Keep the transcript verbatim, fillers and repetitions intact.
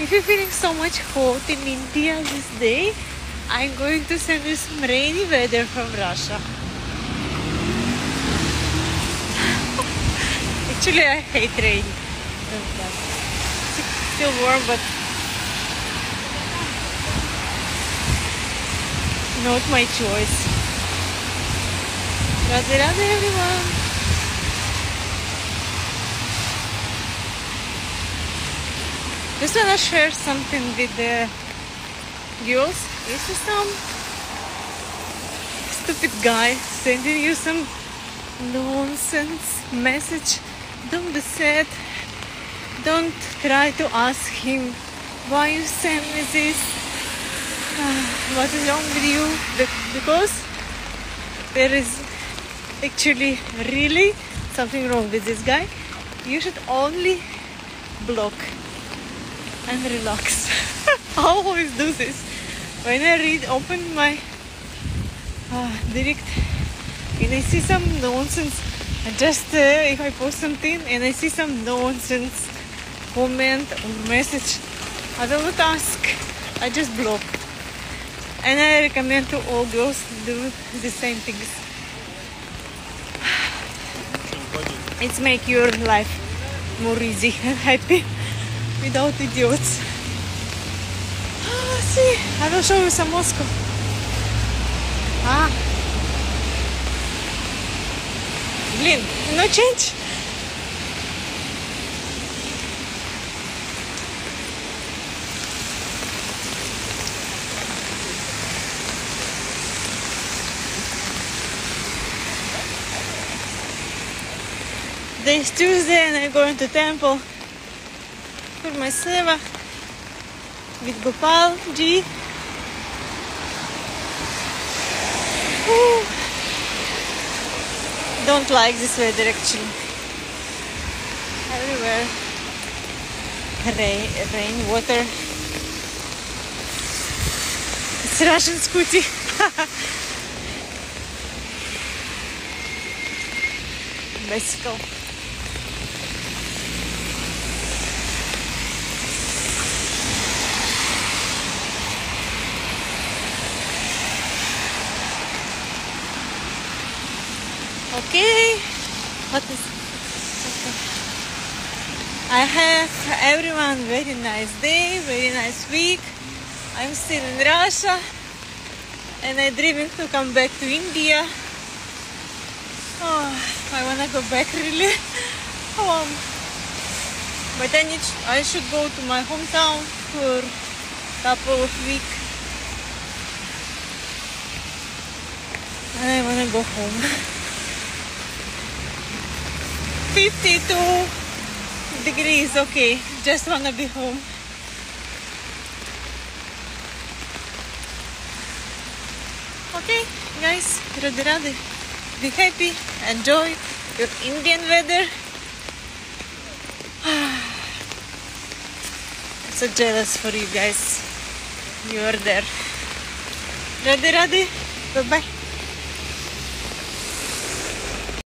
If you're feeling so much hot in India this day, I'm going to send you some rainy weather from Russia. Actually, I hate rain. It's still warm, but not my choice. Radhe Radhe, everyone! Just wanna share something with the girls. This is some stupid guy sending you some nonsense message. Don't be sad. Don't try to ask him why you send me this. Uh, what is wrong with you? Because there is actually really something wrong with this guy. You should only block and relax. I always do this. When I read, open my uh, direct and I see some nonsense. I just uh, if I post something and I see some nonsense comment or message, I do not ask. I just block. And I recommend to all girls to do the same things. It's make your life more easy and happy. Without idiots. Ah, see, I will show you some Moscow. Ah, blin, no change. This Tuesday, and I'm going to temple. For my seva with Gopal G. Ooh. Don't like this weather actually. Everywhere rain, rain, water. It's Russian scooty. Bicycle. Okay, what is okay. I have everyone very nice day, very nice week. I'm still in Russia and I'm dreaming to come back to India. Oh, I wanna go back really home. But I need I should go to my hometown for a couple of weeks. And I wanna go home. fifty-two degrees, okay. Just wanna be home. Okay, guys, Radhe Radhe. Be happy, enjoy your Indian weather. I'm so jealous for you guys. You are there. Radhe Radhe, bye bye.